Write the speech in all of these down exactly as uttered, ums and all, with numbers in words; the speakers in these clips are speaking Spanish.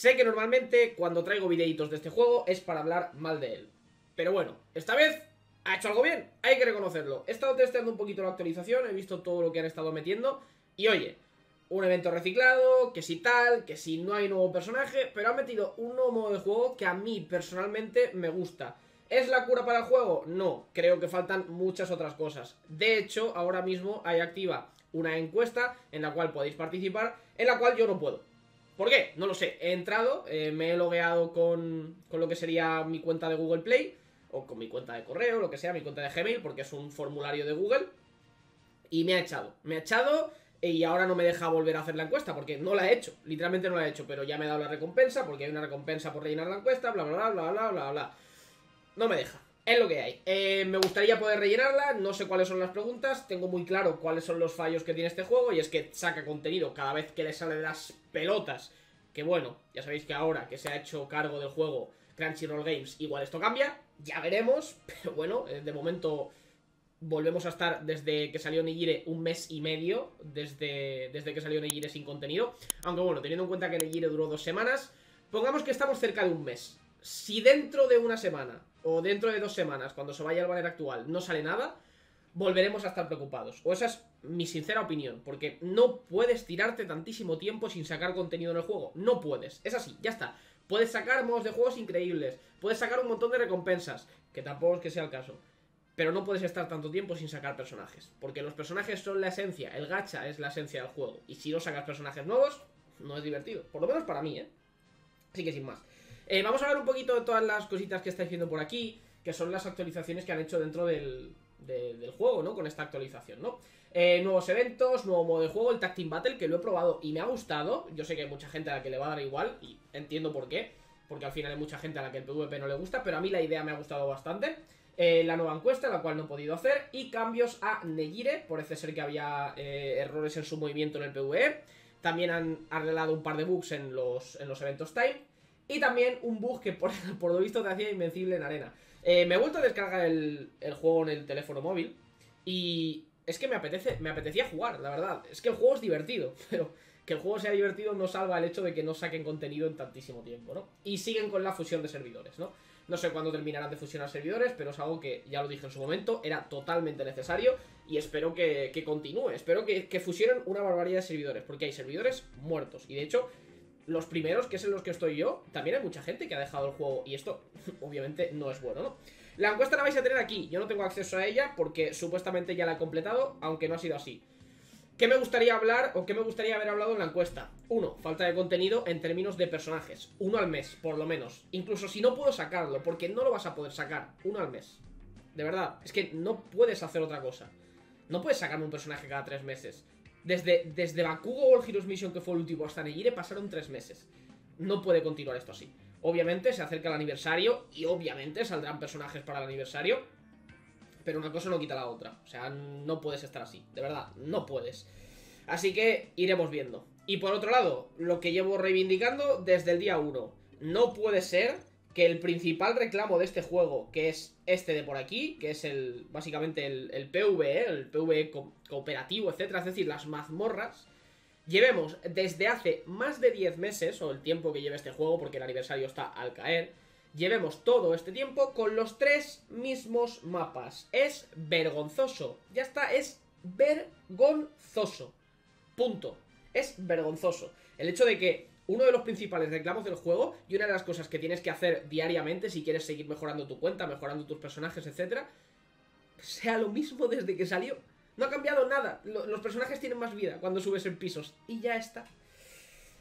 Sé que normalmente cuando traigo videitos de este juego es para hablar mal de él, pero bueno, esta vez ha hecho algo bien, hay que reconocerlo. He estado testeando un poquito la actualización, he visto todo lo que han estado metiendo y oye, un evento reciclado, que si tal, que si no hay nuevo personaje, pero han metido un nuevo modo de juego que a mí personalmente me gusta. ¿Es la cura para el juego? No, creo que faltan muchas otras cosas. De hecho, ahora mismo hay activa una encuesta en la cual podéis participar, en la cual yo no puedo. ¿Por qué? No lo sé. He entrado, eh, me he logueado con, con lo que sería mi cuenta de Google Play, o con mi cuenta de correo, lo que sea, mi cuenta de Gmail, porque es un formulario de Google, y me ha echado. Me ha echado y ahora no me deja volver a hacer la encuesta, porque no la he hecho, literalmente no la he hecho, pero ya me ha dado la recompensa, porque hay una recompensa por rellenar la encuesta, bla, bla, bla, bla, bla, bla, bla. No me deja, es lo que hay. eh, Me gustaría poder rellenarla, no sé cuáles son las preguntas. Tengo muy claro cuáles son los fallos que tiene este juego, y es que saca contenido cada vez que le sale de las pelotas. Que bueno, ya sabéis que ahora que se ha hecho cargo del juego Crunchyroll Games, igual esto cambia, ya veremos. Pero bueno, de momento volvemos a estar desde que salió Nejire un mes y medio, Desde, desde que salió Nejire sin contenido. Aunque bueno, teniendo en cuenta que Nejire duró dos semanas, pongamos que estamos cerca de un mes. Si dentro de una semana o dentro de dos semanas, cuando se vaya al banner actual, no sale nada, volveremos a estar preocupados. O esa es mi sincera opinión, porque no puedes tirarte tantísimo tiempo sin sacar contenido en el juego. No puedes, es así, ya está. Puedes sacar modos de juegos increíbles, puedes sacar un montón de recompensas, que tampoco es que sea el caso, pero no puedes estar tanto tiempo sin sacar personajes, porque los personajes son la esencia, el gacha es la esencia del juego, y si no sacas personajes nuevos, no es divertido, por lo menos para mí, ¿eh? Así que sin más. Eh, vamos a hablar un poquito de todas las cositas que estáis viendo por aquí, que son las actualizaciones que han hecho dentro del, de, del juego, ¿no? Con esta actualización, ¿no? Eh, nuevos eventos, nuevo modo de juego, el Tag Team Battle, que lo he probado y me ha gustado. Yo sé que hay mucha gente a la que le va a dar igual, y entiendo por qué, porque al final hay mucha gente a la que el PvP no le gusta, pero a mí la idea me ha gustado bastante. Eh, la nueva encuesta, la cual no he podido hacer, y cambios a Nejire, parece ser que había eh, errores en su movimiento en el PvE. También han arreglado un par de bugs en los, en los eventos Time. Y también un bug que por, por lo visto te hacía invencible en arena. Eh, me he vuelto a descargar el, el juego en el teléfono móvil. Y es que me apetece, me apetecía jugar, la verdad. Es que el juego es divertido. Pero que el juego sea divertido no salva el hecho de que no saquen contenido en tantísimo tiempo, ¿no? Y siguen con la fusión de servidores, ¿no? No sé cuándo terminarán de fusionar servidores, pero es algo que, ya lo dije en su momento, era totalmente necesario. Y espero que, que continúe. Espero que, que fusionen una barbaridad de servidores. Porque hay servidores muertos. Y de hecho, los primeros, que es en los que estoy yo, también hay mucha gente que ha dejado el juego. Y esto, obviamente, no es bueno, ¿no? La encuesta la vais a tener aquí. Yo no tengo acceso a ella porque supuestamente ya la he completado, aunque no ha sido así. ¿Qué me gustaría hablar o qué me gustaría haber hablado en la encuesta? Uno, falta de contenido en términos de personajes. Uno al mes, por lo menos. Incluso si no puedo sacarlo, porque no lo vas a poder sacar. Uno al mes. De verdad, es que no puedes hacer otra cosa. No puedes sacarme un personaje cada tres meses. Desde, desde Bakugo World Heroes Mission, que fue el último, hasta Nejire pasaron tres meses. No puede continuar esto así. Obviamente se acerca el aniversario y obviamente saldrán personajes para el aniversario, pero una cosa no quita la otra. O sea, no puedes estar así, de verdad, no puedes. Así que iremos viendo. Y por otro lado, lo que llevo reivindicando desde el día uno. No puede ser que el principal reclamo de este juego, que es este de por aquí, que es el básicamente el, el PvE, el PvE co cooperativo, etcétera, es decir, las mazmorras, llevemos desde hace más de diez meses, o el tiempo que lleve este juego, porque el aniversario está al caer, llevemos todo este tiempo con los tres mismos mapas. Es vergonzoso, ya está, es vergonzoso, punto, es vergonzoso. El hecho de que uno de los principales reclamos del juego y una de las cosas que tienes que hacer diariamente si quieres seguir mejorando tu cuenta, mejorando tus personajes, etcétera, sea lo mismo desde que salió. No ha cambiado nada. Los personajes tienen más vida cuando subes en pisos y ya está.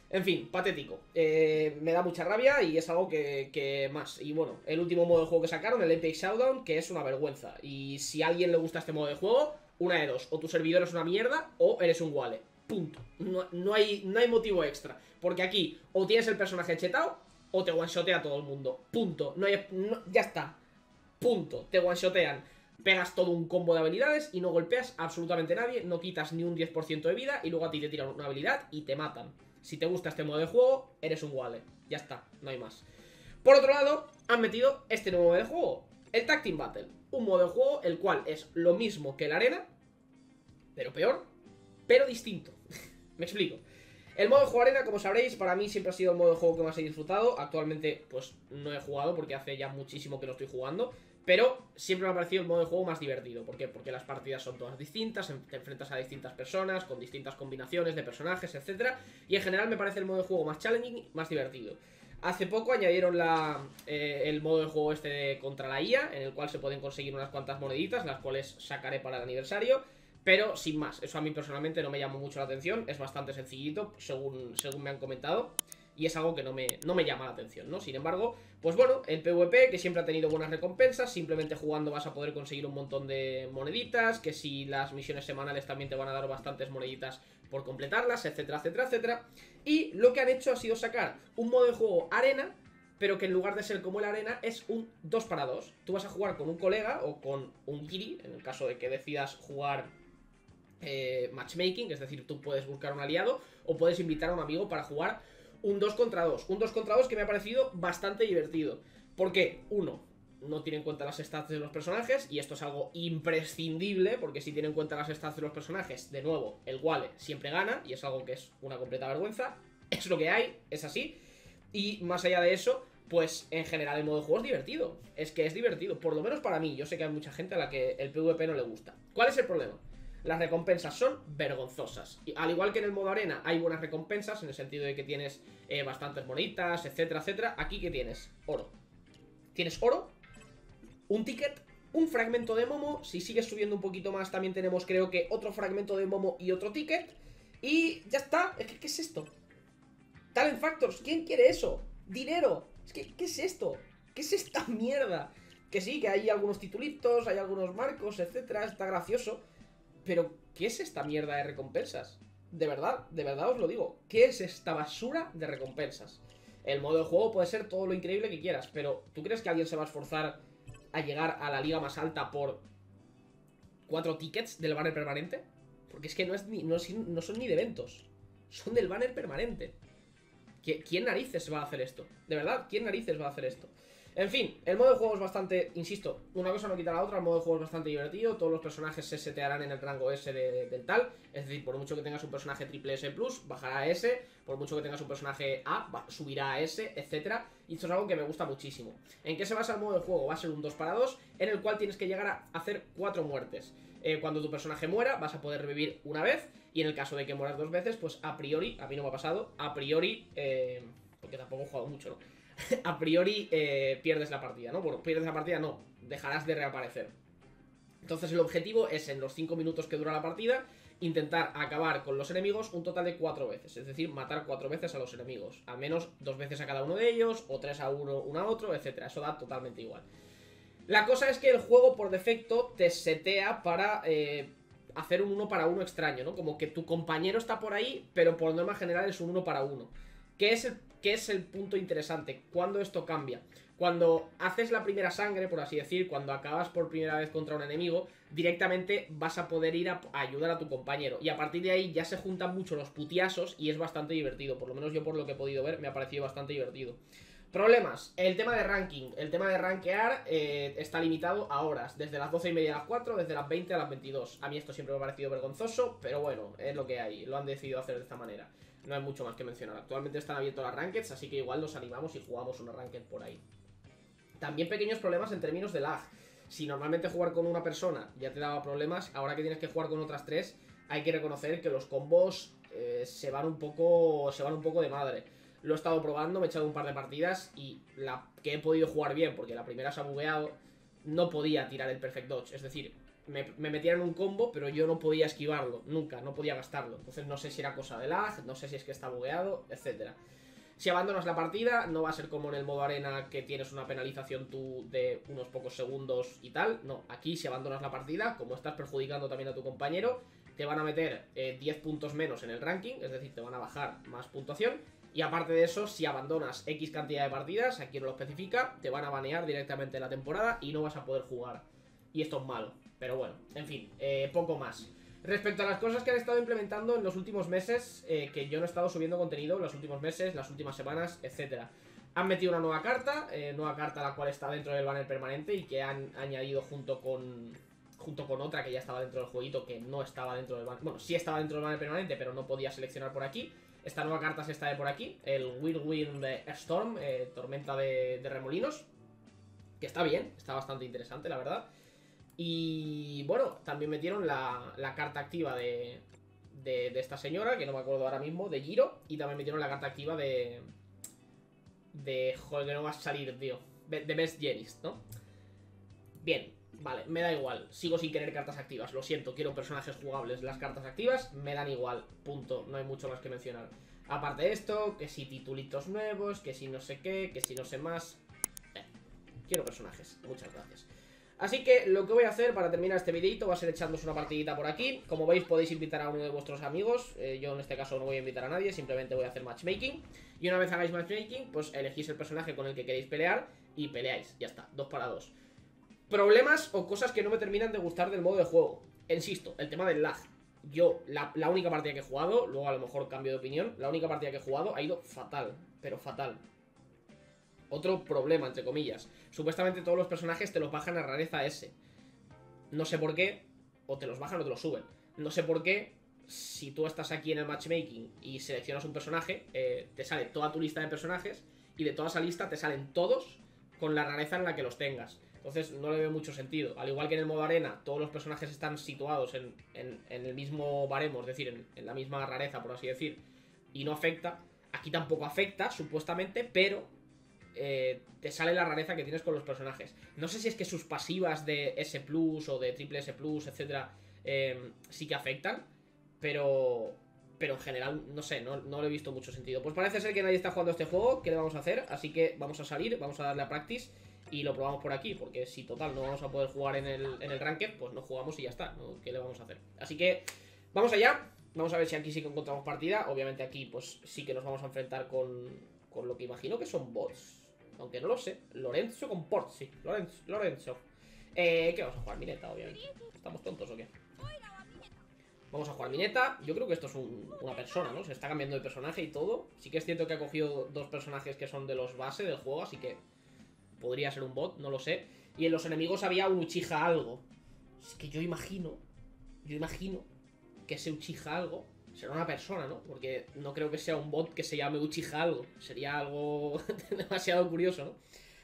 En fin, patético. Eh, me da mucha rabia y es algo que, que más. Y bueno, el último modo de juego que sacaron, el Epic Showdown, que es una vergüenza. Y si a alguien le gusta este modo de juego, una de dos. O tu servidor es una mierda o eres un wale. Punto. No, no, hay, no hay motivo extra. Porque aquí o tienes el personaje chetado o te one-shotea a todo el mundo. Punto. No hay, no, ya está. Punto. Te one-shotean. Pegas todo un combo de habilidades y no golpeas a absolutamente nadie. No quitas ni un diez por ciento de vida y luego a ti te tiran una habilidad y te matan. Si te gusta este modo de juego, eres un wale. Ya está. No hay más. Por otro lado, han metido este nuevo modo de juego. El Tag Team Battle. Un modo de juego el cual es lo mismo que la arena, pero peor, pero distinto. Me explico. El modo de juego arena, como sabréis, para mí siempre ha sido el modo de juego que más he disfrutado. Actualmente, pues, no he jugado porque hace ya muchísimo que no estoy jugando. Pero siempre me ha parecido el modo de juego más divertido. ¿Por qué? Porque las partidas son todas distintas, te enfrentas a distintas personas, con distintas combinaciones de personajes, etcétera. Y en general me parece el modo de juego más challenging, más divertido. Hace poco añadieron la, eh, el modo de juego este de contra la I A, en el cual se pueden conseguir unas cuantas moneditas, las cuales sacaré para el aniversario. Pero sin más, eso a mí personalmente no me llamó mucho la atención, es bastante sencillito, según, según me han comentado. Y es algo que no me, no me llama la atención, ¿no? Sin embargo, pues bueno, el PvP, que siempre ha tenido buenas recompensas, simplemente jugando vas a poder conseguir un montón de moneditas, que si las misiones semanales también te van a dar bastantes moneditas por completarlas, etcétera, etcétera, etcétera. Y lo que han hecho ha sido sacar un modo de juego arena, pero que en lugar de ser como el arena, es un dos para dos. Tú vas a jugar con un colega o con un giri, en el caso de que decidas jugar... Eh, matchmaking, es decir, tú puedes buscar un aliado o puedes invitar a un amigo para jugar un dos contra dos. Un dos contra dos que me ha parecido bastante divertido. Porque, uno, no tiene en cuenta las stats de los personajes, y esto es algo imprescindible, porque si tiene en cuenta las stats de los personajes, de nuevo, el Wale siempre gana, y es algo que es una completa vergüenza. Es lo que hay, es así. Y más allá de eso, pues en general el modo de juego es divertido. Es que es divertido, por lo menos para mí. Yo sé que hay mucha gente a la que el PvP no le gusta. ¿Cuál es el problema? Las recompensas son vergonzosas. Y al igual que en el modo arena hay buenas recompensas, en el sentido de que tienes eh, bastantes bonitas, etcétera, etcétera. Aquí que tienes oro. Tienes oro, un ticket, un fragmento de Momo. Si sigues subiendo un poquito más también tenemos, creo que, otro fragmento de Momo y otro ticket. Y ya está. Es que, ¿qué es esto? Talent Factors, ¿quién quiere eso? Dinero. Es que, ¿qué es esto? ¿Qué es esta mierda? Que sí, que hay algunos titulitos, hay algunos marcos, etcétera. Está gracioso. Pero, ¿qué es esta mierda de recompensas? De verdad, de verdad os lo digo. ¿Qué es esta basura de recompensas? El modo de juego puede ser todo lo increíble que quieras, pero ¿tú crees que alguien se va a esforzar a llegar a la liga más alta por cuatro tickets del banner permanente? Porque es que no, es ni, no, es, no son ni de eventos, son del banner permanente. ¿Quién narices va a hacer esto? De verdad, ¿quién narices va a hacer esto? En fin, el modo de juego es bastante, insisto, una cosa no quita la otra, el modo de juego es bastante divertido, todos los personajes se setearán en el rango S de, de, del tal, es decir, por mucho que tengas un personaje triple S plus, bajará a S, por mucho que tengas un personaje A, va, subirá a S, etcétera. Y esto es algo que me gusta muchísimo. ¿En qué se basa el modo de juego? Va a ser un dos para dos, en el cual tienes que llegar a hacer cuatro muertes. Eh, cuando tu personaje muera, vas a poder revivir una vez, y en el caso de que mueras dos veces, pues a priori, a mí no me ha pasado, a priori, eh, porque tampoco he jugado mucho, ¿no? A priori eh, pierdes la partida, ¿no? Bueno, pierdes la partida, no, dejarás de reaparecer. Entonces el objetivo es, en los cinco minutos que dura la partida, intentar acabar con los enemigos un total de cuatro veces. Es decir, matar cuatro veces a los enemigos. Al menos dos veces a cada uno de ellos, o tres a uno, uno a otro, etcétera. Eso da totalmente igual. La cosa es que el juego por defecto te setea para... Eh, hacer un uno para uno extraño, ¿no? Como que tu compañero está por ahí, pero por norma general es un uno para uno. ¿Qué es el, qué es el punto interesante? ¿Cuándo esto cambia? Cuando haces la primera sangre, por así decir, cuando acabas por primera vez contra un enemigo, directamente vas a poder ir a, a ayudar a tu compañero. Y a partir de ahí ya se juntan mucho los putiazos y es bastante divertido. Por lo menos yo, por lo que he podido ver, me ha parecido bastante divertido. Problemas, el tema de ranking, el tema de rankear eh, está limitado a horas, desde las doce y media a las cuatro, desde las veinte a las veintidós. A mí esto siempre me ha parecido vergonzoso, pero bueno, es lo que hay, lo han decidido hacer de esta manera. No hay mucho más que mencionar, actualmente están abiertos las rankeds, así que igual nos animamos y jugamos una ranked por ahí. También pequeños problemas en términos de lag. Si normalmente jugar con una persona ya te daba problemas, ahora que tienes que jugar con otras tres, hay que reconocer que los combos eh, se van un poco, se van un poco de madre. Lo he estado probando, me he echado un par de partidas y la que he podido jugar bien, porque la primera se ha bugueado, no podía tirar el Perfect Dodge. Es decir, me, me metían en un combo, pero yo no podía esquivarlo, nunca, no podía gastarlo. Entonces no sé si era cosa de lag, no sé si es que está bugueado, etcétera. Si abandonas la partida, no va a ser como en el modo arena que tienes una penalización tú de unos pocos segundos y tal. No, aquí si abandonas la partida, como estás perjudicando también a tu compañero, te van a meter eh, diez puntos menos en el ranking, es decir, te van a bajar más puntuación. Y aparte de eso, si abandonas X cantidad de partidas, aquí no lo especifica, te van a banear directamente en la temporada y no vas a poder jugar. Y esto es malo, pero bueno, en fin, eh, poco más. Respecto a las cosas que han estado implementando en los últimos meses, eh, que yo no he estado subiendo contenido en los últimos meses, las últimas semanas, etcétera. Han metido una nueva carta, eh, nueva carta la cual está dentro del banner permanente y que han añadido junto con... junto con otra que ya estaba dentro del jueguito, que no estaba dentro del banner... Bueno, sí estaba dentro del banner permanente, pero no podía seleccionar por aquí. Esta nueva carta es esta de por aquí, el Whirlwind Storm, eh, tormenta de, de remolinos, que está bien, está bastante interesante, la verdad. Y bueno, también metieron la, la carta activa de, de, de esta señora, que no me acuerdo ahora mismo, de Giro. Y también metieron la carta activa de... de... joder, que no va a salir, tío. De Best Jenny's, ¿no? Bien, vale, me da igual. Sigo sin querer cartas activas, lo siento, quiero personajes jugables. Las cartas activas me dan igual, punto. No hay mucho más que mencionar. Aparte de esto, que si titulitos nuevos, que si no sé qué, que si no sé más... Eh, quiero personajes, muchas gracias. Así que lo que voy a hacer para terminar este videito va a ser echarnos una partidita por aquí. Como veis, podéis invitar a uno de vuestros amigos. eh, Yo en este caso no voy a invitar a nadie, simplemente voy a hacer matchmaking. Y una vez hagáis matchmaking, pues elegís el personaje con el que queréis pelear y peleáis, ya está, dos para dos. Problemas o cosas que no me terminan de gustar del modo de juego. Insisto, el tema del lag. Yo, la, la única partida que he jugado, luego a lo mejor cambio de opinión, la única partida que he jugado ha ido fatal, pero fatal. Otro problema, entre comillas. Supuestamente todos los personajes te los bajan a rareza S. No sé por qué. O te los bajan o te los suben. No sé por qué. Si tú estás aquí en el matchmaking y seleccionas un personaje, eh, te sale toda tu lista de personajes. Y de toda esa lista te salen todos con la rareza en la que los tengas. Entonces no le veo mucho sentido. Al igual que en el modo arena, todos los personajes están situados en, en, en el mismo baremo. Es decir, en, en la misma rareza, por así decir. Y no afecta. Aquí tampoco afecta, supuestamente, pero... Eh, te sale la rareza que tienes con los personajes. No sé si es que sus pasivas de S plus, o de triple S plus, etcétera, eh, sí que afectan, pero pero en general, no sé, no, no le he visto mucho sentido. Pues parece ser que nadie está jugando este juego, ¿qué le vamos a hacer? Así que vamos a salir, vamos a darle a practice y lo probamos por aquí, porque si total no vamos a poder jugar en el, en el ranked, pues no jugamos y ya está, ¿no? ¿Qué le vamos a hacer? Así que vamos allá, vamos a ver si aquí sí que encontramos partida. Obviamente aquí pues sí que nos vamos a enfrentar con... con lo que imagino que son bots, aunque no lo sé. Lorenzo con Porzi. Lorenzo, Lorenzo. Eh, ¿qué vamos a jugar? Mineta, obviamente. ¿Estamos tontos o qué? Vamos a jugar Mineta. Yo creo que esto es un, una persona, ¿no? Se está cambiando de personaje y todo. Sí que es cierto que ha cogido dos personajes que son de los base del juego, así que podría ser un bot, no lo sé. Y en los enemigos había un Uchiha algo. Es que yo imagino, yo imagino que ese Uchiha algo será una persona, ¿no? Porque no creo que sea un bot que se llame Uchiha algo. Sería algo demasiado curioso, ¿no?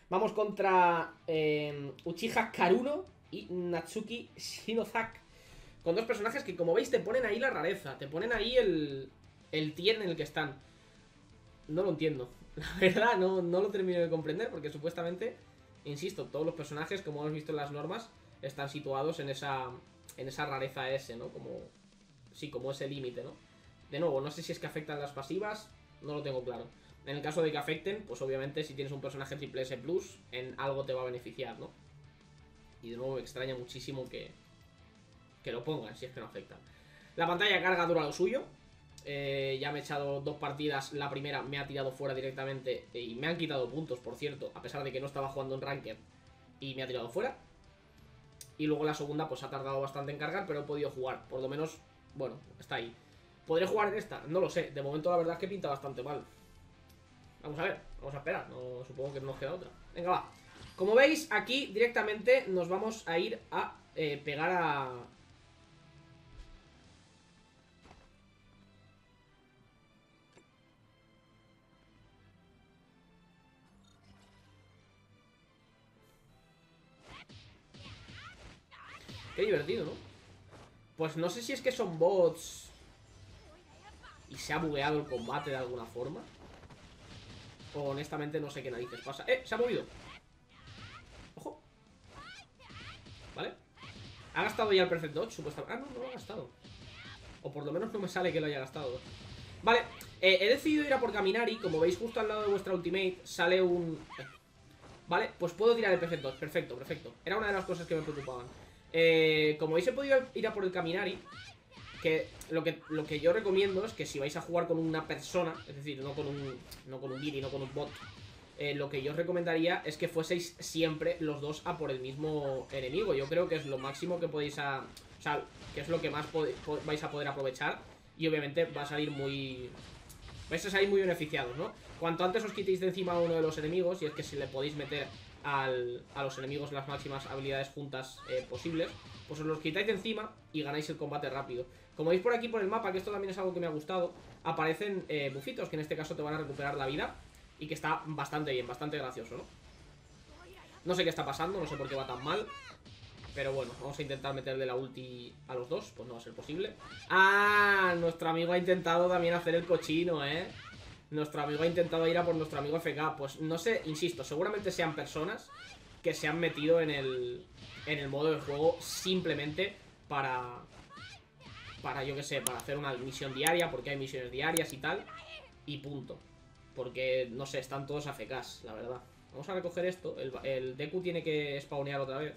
Vamos contra eh, Uchiha Karuno y Natsuki Shinozak. Con dos personajes que, como veis, te ponen ahí la rareza. Te ponen ahí el, el tier en el que están. No lo entiendo. La verdad, no, no lo termino de comprender. Porque supuestamente, insisto, todos los personajes, como hemos visto en las normas, están situados en esa, en esa rareza S, ¿no? Como... sí, como ese límite, ¿no? De nuevo, no sé si es que afectan las pasivas, no lo tengo claro. En el caso de que afecten, pues obviamente si tienes un personaje triple S plus, en algo te va a beneficiar, ¿no? Y de nuevo me extraña muchísimo que, que lo pongan, si es que no afectan. La pantalla carga dura lo suyo. Eh, ya me he echado dos partidas, la primera me ha tirado fuera directamente y me han quitado puntos, por cierto, a pesar de que no estaba jugando en Ranked y me ha tirado fuera. Y luego la segunda pues ha tardado bastante en cargar, pero he podido jugar, por lo menos... bueno, está ahí. ¿Podré jugar en esta? No lo sé. De momento la verdad es que pinta bastante mal. Vamos a ver, vamos a esperar. No, supongo que no nos queda otra. Venga, va. Como veis, aquí directamente nos vamos a ir a eh, pegar a... Qué divertido, ¿no? Pues no sé si es que son bots y se ha bugueado el combate de alguna forma. O honestamente no sé qué narices pasa. ¡Eh! ¡Se ha movido! ¡Ojo! ¿Vale? ¿Ha gastado ya el Perfect Dodge? Supuestamente... ah, no, no lo ha gastado. O por lo menos no me sale que lo haya gastado. Vale, eh, he decidido ir a por Kaminari. Como veis, justo al lado de vuestra ultimate sale un... Eh. Vale, pues puedo tirar el Perfect Dodge. Perfecto, perfecto. Era una de las cosas que me preocupaban. Eh, como veis, he podido ir a por el Kaminari, que lo, que lo que yo recomiendo es que si vais a jugar con una persona, es decir, no con un no con un giri, no con un bot, eh, lo que yo os recomendaría es que fueseis siempre los dos a por el mismo enemigo. Yo creo que es lo máximo que podéis a, o sea, que es lo que más vais a poder aprovechar. Y obviamente va a salir muy... vais a salir muy beneficiados, ¿no? Cuanto antes os quitéis de encima a uno de los enemigos, y es que si le podéis meter Al, a los enemigos las máximas habilidades juntas eh, posibles, pues os los quitáis de encima y ganáis el combate rápido. Como veis por aquí por el mapa, que esto también es algo que me ha gustado, aparecen eh, bufitos que en este caso te van a recuperar la vida. Y que está bastante bien, bastante gracioso, ¿no? No sé qué está pasando, no sé por qué va tan mal. Pero bueno, vamos a intentar meterle la ulti a los dos, pues no va a ser posible. ¡Ah! Nuestro amigo ha intentado también hacer el cochino, ¿eh? Nuestro amigo ha intentado ir a por nuestro amigo F K. Pues no sé, insisto, seguramente sean personas que se han metido en el, en el modo de juego simplemente para... Para, yo que sé, para hacer una misión diaria, porque hay misiones diarias y tal. Y punto. Porque, no sé, están todos A F Ks, la verdad. Vamos a recoger esto. El, el Deku tiene que spawnear otra vez.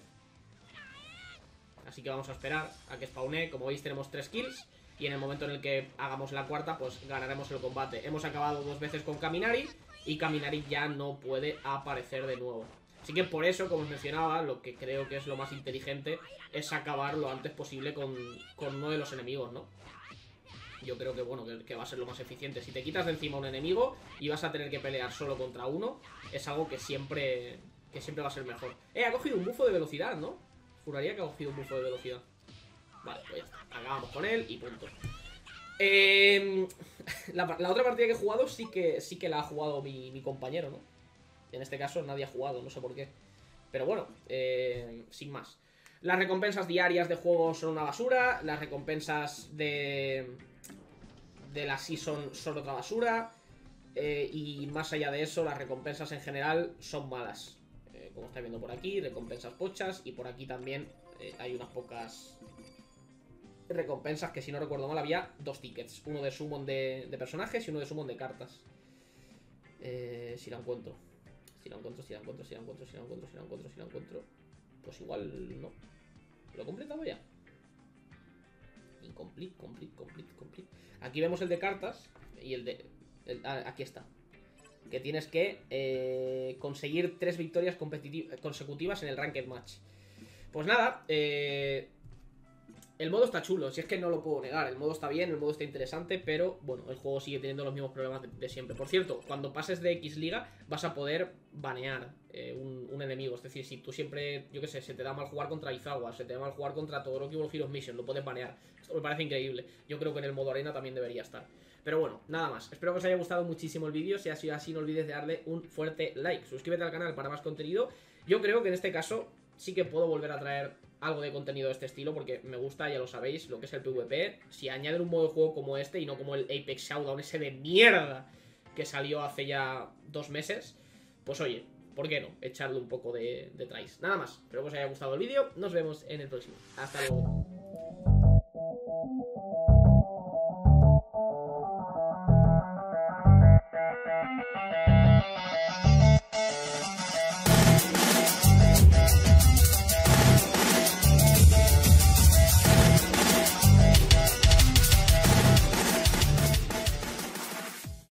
Así que vamos a esperar a que spawnee. Como veis tenemos tres kills. Y en el momento en el que hagamos la cuarta, pues ganaremos el combate. Hemos acabado dos veces con Kaminari. Y Kaminari ya no puede aparecer de nuevo. Así que por eso, como os mencionaba, lo que creo que es lo más inteligente es acabar lo antes posible con, con uno de los enemigos, ¿no? Yo creo que, bueno, que, que va a ser lo más eficiente. Si te quitas de encima un enemigo y vas a tener que pelear solo contra uno, es algo que siempre que siempre va a ser mejor. Eh, ha cogido un bufo de velocidad, ¿no? Juraría que ha cogido un bufo de velocidad. Vale, pues ya está. Acabamos con él y punto. Eh, la, la otra partida que he jugado sí que, sí que la ha jugado mi, mi compañero, ¿no? En este caso nadie ha jugado, no sé por qué. Pero bueno, eh, sin más. Las recompensas diarias de juego son una basura. Las recompensas de... de la season son otra basura. eh, Y más allá de eso, las recompensas en general son malas. eh, Como estáis viendo por aquí, recompensas pochas. Y por aquí también eh, hay unas pocas recompensas que, si no recuerdo mal, había dos tickets. Uno de summon de, de personajes y uno de summon de cartas. eh, Si la encuentro. Si la encuentro, si la encuentro, si la encuentro, si la encuentro, si la encuentro, si la encuentro. Pues igual no. ¿Lo he completado ya? Incomplete, complete, complete, complete. Aquí vemos el de cartas y el de... El, ah, aquí está. Que tienes que eh, conseguir tres victorias consecutivas en el Ranked Match. Pues nada, eh, el modo está chulo, si es que no lo puedo negar. El modo está bien, el modo está interesante, pero bueno, el juego sigue teniendo los mismos problemas de, de siempre. Por cierto, cuando pases de X Liga vas a poder banear eh, un, un enemigo. Es decir, si tú siempre, yo qué sé, se te da mal jugar contra Izawa, se te da mal jugar contra Todoroki World Heroes Mission, lo puedes banear. Esto me parece increíble. Yo creo que en el modo arena también debería estar. Pero bueno, nada más. Espero que os haya gustado muchísimo el vídeo. Si ha sido así, no olvides de darle un fuerte like. Suscríbete al canal para más contenido. Yo creo que en este caso sí que puedo volver a traer algo de contenido de este estilo, porque me gusta, ya lo sabéis, lo que es el PvP. Si añaden un modo de juego como este y no como el Apex Showdown ese de mierda que salió hace ya dos meses, pues oye, ¿por qué no? Echarle un poco de, de tries. Nada más, espero que os haya gustado el vídeo. Nos vemos en el próximo. Hasta luego.